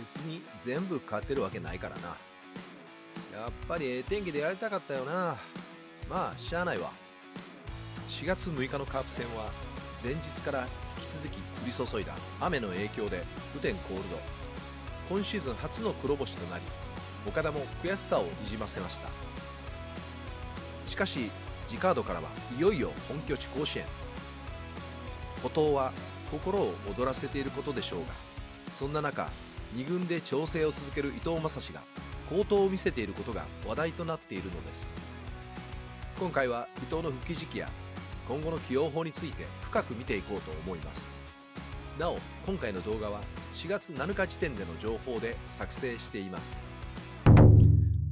別に全部勝てるわけないからな。やっぱりええ天気でやりたかったよな。まあしゃあないわ。4月6日のカープ戦は前日から引き続き降り注いだ雨の影響で雨天コールド、今シーズン初の黒星となり、岡田も悔しさをにじませました。しかしジカードからはいよいよ本拠地甲子園。後藤は心を躍らせていることでしょうが、そんな中2軍で調整を続ける伊藤将司が好投を見せていることが話題となっているのです。今回は伊藤の復帰時期や今後の起用法について深く見ていこうと思います。なお今回の動画は4月7日時点での情報で作成しています。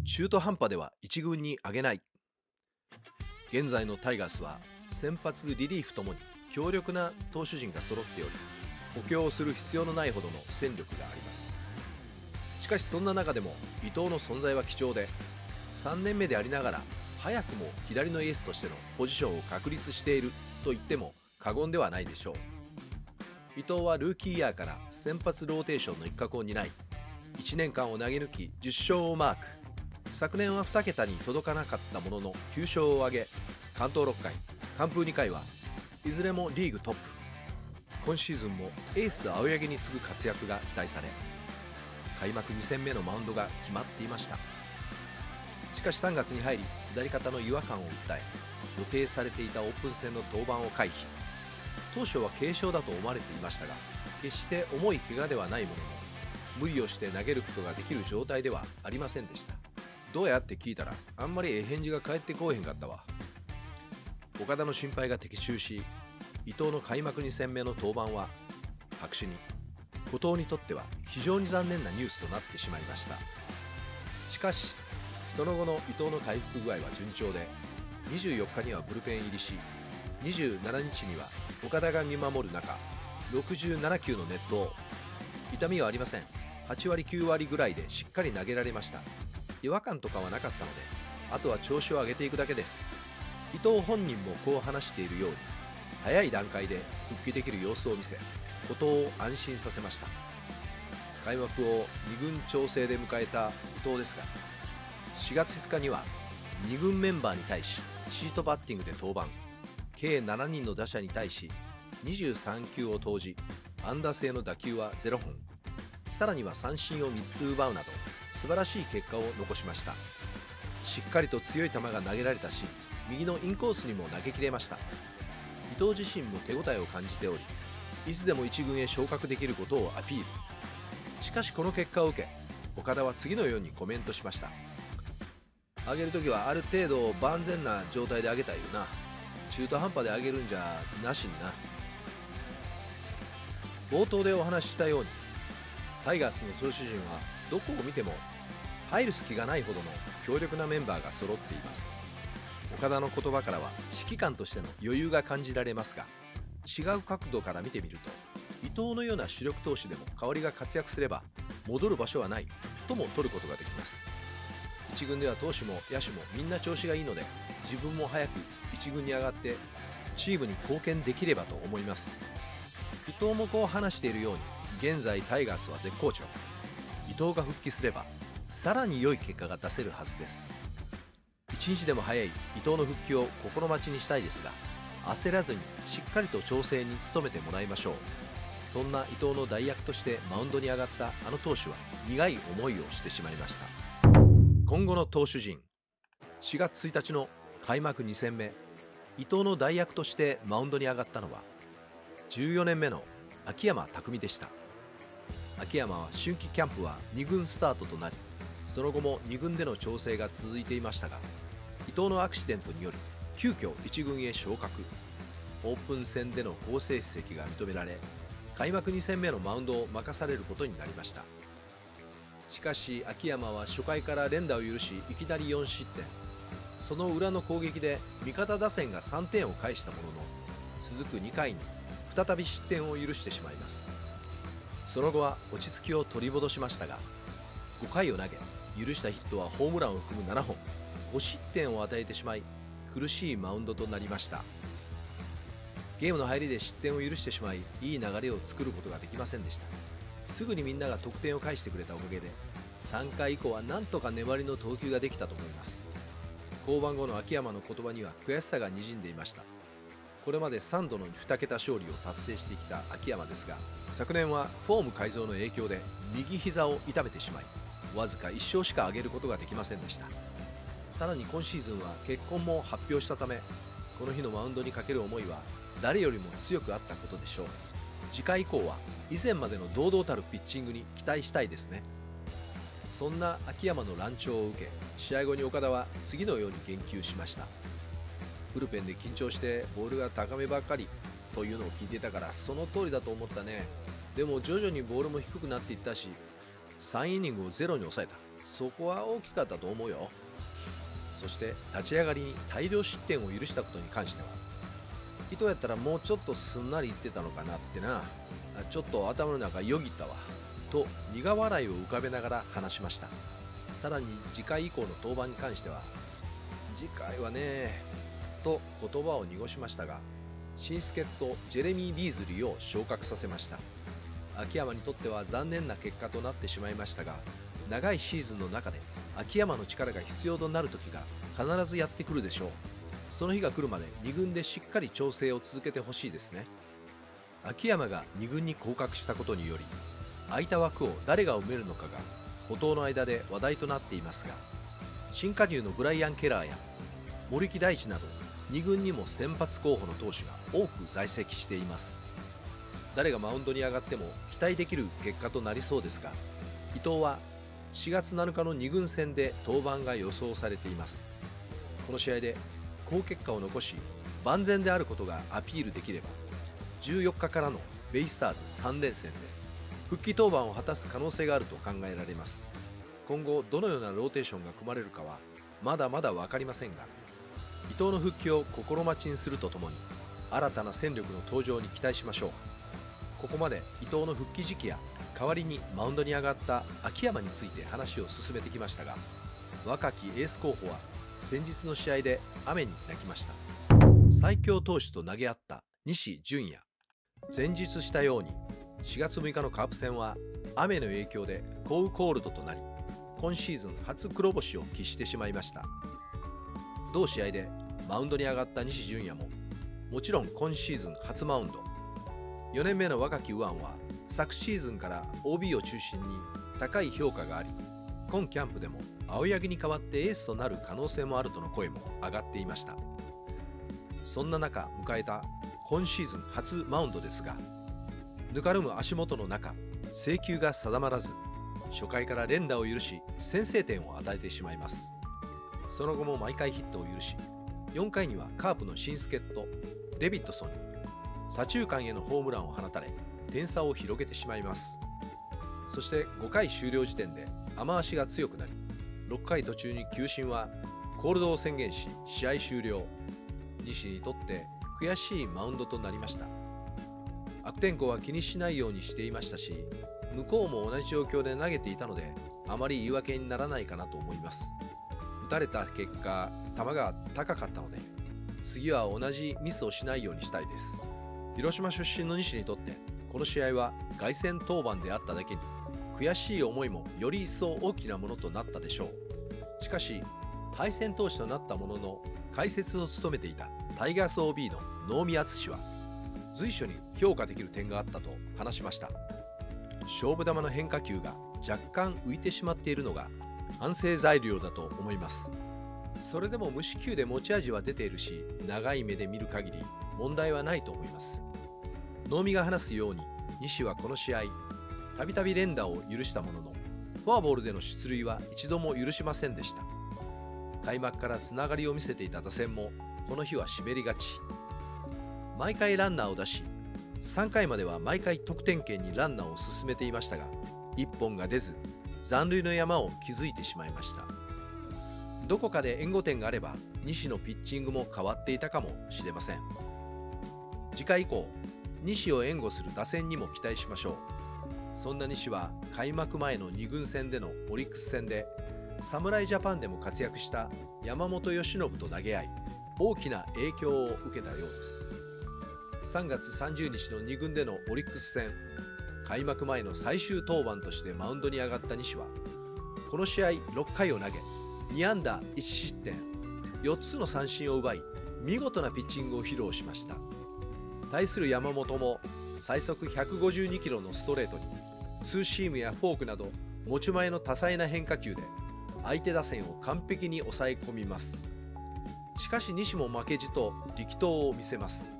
中途半端では1軍に上げない。現在のタイガースは先発リリーフともに強力な投手陣が揃っており、補強をする必要のないほどの戦力があります。しかしそんな中でも伊藤の存在は貴重で、3年目でありながら早くも左のエースとしてのポジションを確立していると言っても過言ではないでしょう。伊藤はルーキーイヤーから先発ローテーションの一角を担い、1年間を投げ抜き10勝をマーク。昨年は2桁に届かなかったものの9勝を挙げ、完投6回完封2回はいずれもリーグトップ。今シーズンもエース青柳に次ぐ活躍が期待され、開幕2戦目のマウンドが決まっていました。しかし3月に入り左肩の違和感を訴え、予定されていたオープン戦の登板を回避。当初は軽傷だと思われていましたが、決して重い怪我ではないものの、無理をして投げることができる状態ではありませんでした。どうやって聞いたらあんまりええ返事が返ってこーへんかったわ。岡田の心配が的中し、伊藤の開幕2戦目の登板は白紙に。後藤にとっては非常に残念なニュースとなってしまいました。しかしその後の伊藤の回復具合は順調で、24日にはブルペン入りし、27日には岡田が見守る中67球の熱投。痛みはありません。8割9割ぐらいでしっかり投げられました。違和感とかはなかったので、あとは調子を上げていくだけです。伊藤本人もこう話しているように、早い段階で復帰できる様子を見せ、後藤を安心させました。開幕を2軍調整で迎えた伊藤ですが、4月5日には2軍メンバーに対しシートバッティングで登板。計7人の打者に対し23球を投じ、安打制の打球は0本、さらには三振を3つ奪うなど素晴らしい結果を残しました。しっかりと強い球が投げられたし、右のインコースにも投げ切れました。伊藤自身も手応えを感じており、いつでも1軍へ昇格できることをアピール。しかしこの結果を受け、岡田は次のようにコメントしました。上げるときはある程度万全な状態で上げたいよな。中途半端で上げるんじゃなしにな。冒頭でお話ししたように、タイガースの投手陣はどこを見ても入る隙がないほどの強力なメンバーが揃っています。岡田の言葉からは指揮官としての余裕が感じられますが、違う角度から見てみると、伊藤のような主力投手でも代わりが活躍すれば戻る場所はないとも取ることができます。1軍では投手も野手もみんな調子がいいので、自分も早く1軍に上がってチームに貢献できればと思います。伊藤もこう話しているように、現在タイガースは絶好調。伊藤が復帰すればさらに良い結果が出せるはずです。1日でも早い伊藤の復帰を心待ちにしたいですが、焦らずにしっかりと調整に努めてもらいましょう。そんな伊藤の代役としてマウンドに上がったあの投手は苦い思いをしてしまいました。今後の投手陣。4月1日の開幕2戦目、伊藤の代役としてマウンドに上がったのは14年目の秋山拓実でした。秋山は春季キャンプは2軍スタートとなり、その後も2軍での調整が続いていましたが、伊藤のアクシデントにより急遽1軍へ昇格。オープン戦での好成績が認められ、開幕2戦目のマウンドを任されることになりました。しかし秋山は初回から連打を許し、いきなり4失点。その裏の攻撃で味方打線が3点を返したものの、続く2回に再び失点を許してしまいます。その後は落ち着きを取り戻しましたが、5回を投げ許したヒットはホームランを含む7本、5失点を与えてしまい、苦しいマウンドとなりました。ゲームの入りで失点を許してしまい、いい流れを作ることができませんでした。すぐにみんなが得点を返してくれたおかげで3回以降はなんとか粘りの投球ができたと思います。降板後の秋山の言葉には悔しさがにじんでいました。これまで3度の2桁勝利を達成してきた秋山ですが、昨年はフォーム改造の影響で右膝を痛めてしまい、わずか1勝しか挙げることができませんでした。さらに今シーズンは結婚も発表したため、この日のマウンドにかける思いは誰よりも強くあったことでしょう。次回以降は以前までの堂々たるピッチングに期待したいですね。そんな秋山の乱調を受け、試合後に岡田は次のように言及しました。ブルペンで緊張してボールが高めばっかりというのを聞いていたから、その通りだと思ったね。でも徐々にボールも低くなっていったし、3イニングをゼロに抑えた。そこは大きかったと思うよ。そして立ち上がりに大量失点を許したことに関しては、伊藤やったらもうちょっとすんなりいってたのかなってな。ちょっと頭の中よぎったわ。と苦笑いを浮かべながら話しました。さらに次回以降の登板に関しては、次回はねと言葉を濁しましたが、新助っ人ジェレミー・ビーズリーを昇格させました。秋山にとっては残念な結果となってしまいましたが、長いシーズンの中で秋山の力が必要となる時が必ずやってくるでしょう。その日が来るまで2軍でしっかり調整を続けてほしいですね。秋山が2軍に降格したことにより、空いた枠を誰が埋めるのかが孤島の間で話題となっていますが、新加入のブライアン・ケラーや森木大地など2軍にも先発候補の投手が多く在籍しています。誰がマウンドに上がっても期待できる結果となりそうですが、伊藤は4月7日の2軍戦で登板が予想されています。この試合で好結果を残し、万全であることがアピールできれば、14日からのベイスターズ3連戦で復帰登板を果たす可能性があると考えられます。今後どのようなローテーションが組まれるかはまだまだ分かりませんが、伊藤の復帰を心待ちにするとともに、新たな戦力の登場に期待しましょう。ここまで伊藤の復帰時期や代わりにマウンドに上がった秋山について話を進めてきましたが、若きエース候補は先日の試合で雨に泣きました。最強投手と投げ合った西純也、前述したように4月6日のカープ戦は雨の影響で降雨コールドとなり、今シーズン初黒星を喫してしまいました。同試合でマウンドに上がった西純也ももちろん今シーズン初マウンド。4年目の若き右腕は昨シーズンから OB を中心に高い評価があり、今キャンプでも青柳に代わってエースとなる可能性もあるとの声も上がっていました。そんな中迎えた今シーズン初マウンドですが、ぬかるむ足元の中、制球が定まらず、初回から連打を許し先制点を与えてしまいます。その後も毎回ヒットを許し、4回にはカープの新助っ人デビッドソンに左中間へのホームランを放たれ、点差を広げてしまいます。そして5回終了時点で雨足が強くなり、6回途中に球審はコールドを宣言し試合終了。西にとって悔しいマウンドとなりました。悪天候は気にしないようにしていましたし、向こうも同じ状況で投げていたので、あまり言い訳にならないかなと思います。打たれた結果、球が高かったので、次は同じミスをしないようにしたいです。広島出身の西にとってこの試合は凱旋登板であっただけに、悔しい思いもより一層大きなものとなったでしょう。しかし敗戦投手となったものの、解説を務めていたタイガース OB の能見篤史は随所に評価できる点があったと話しました。勝負球の変化球が若干浮いてしまっているのが反省材料だと思います。それでも無四球で持ち味は出ているし、長い目で見る限り問題はないと思います。能見が話すように、西はこの試合たびたび連打を許したものの、フォアボールでの出塁は一度も許しませんでした。開幕からつながりを見せていた打線もこの日は湿りがち。毎回ランナーを出し、3回までは毎回得点圏にランナーを進めていましたが、1本が出ず残塁の山を築いてしまいました。どこかで援護点があれば西のピッチングも変わっていたかもしれません。次回以降、西を援護する打線にも期待しましょう。そんな西は開幕前の2軍戦でのオリックス戦で、侍ジャパンでも活躍した山本由伸と投げ合い、大きな影響を受けたようです。3月30日の2軍でのオリックス戦、開幕前の最終登板としてマウンドに上がった西は、この試合6回を投げ、2安打1失点、4つの三振を奪い、見事なピッチングを披露しました。対する山本も最速152キロのストレートに、ツーシームやフォークなど持ち前の多彩な変化球で相手打線を完璧に抑え込みます。しかし西も負けじと力投を見せます。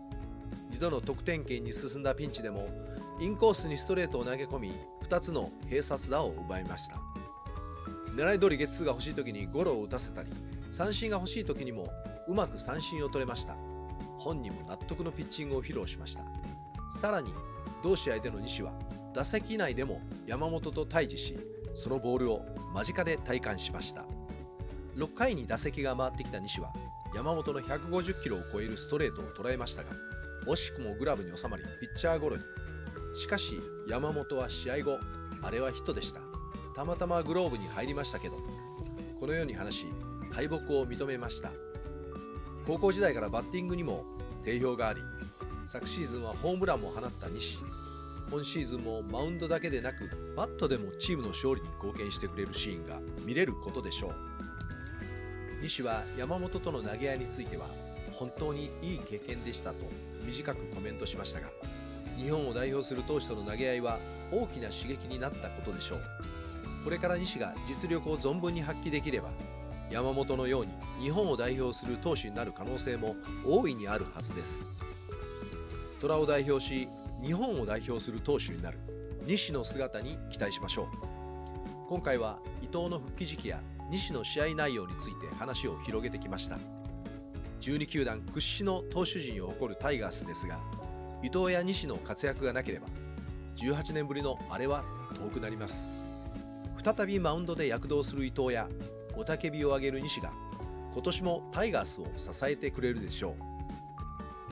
2度の得点圏に進んだピンチでも、インコースにストレートを投げ込み、2つの併殺打を奪いました。狙い通りゲッツーが欲しい時にゴロを打たせたり、三振が欲しい時にもうまく三振を取れました。本人も納得のピッチングを披露しました。さらに同試合での西は打席内でも山本と対峙し、そのボールを間近で体感しました。6回に打席が回ってきた西は山本の150キロを超えるストレートを捉えましたが、惜しくもグラブに収まりピッチャーゴロに。しかし山本は試合後、あれはヒットでした、たまたまグローブに入りましたけど、このように話し敗北を認めました。高校時代からバッティングにも定評があり、昨シーズンはホームランも放った西。今シーズンもマウンドだけでなくバットでもチームの勝利に貢献してくれるシーンが見れることでしょう。西は山本との投げ合いについては本当にいい経験でしたと短くコメントしましたが、日本を代表する投手との投げ合いは大きな刺激になったことでしょう。これから西が実力を存分に発揮できれば、山本のように日本を代表する投手になる可能性も大いにあるはずです。虎を代表し日本を代表する投手になる西の姿に期待しましょう。今回は伊藤の復帰時期や西の試合内容について話を広げてきました。12球団屈指の投手陣を誇るタイガースですが、伊藤や西の活躍がなければ18年ぶりのあれは遠くなります。再びマウンドで躍動する伊藤や雄たけびを上げる西が、今年もタイガースを支えてくれるでしょう。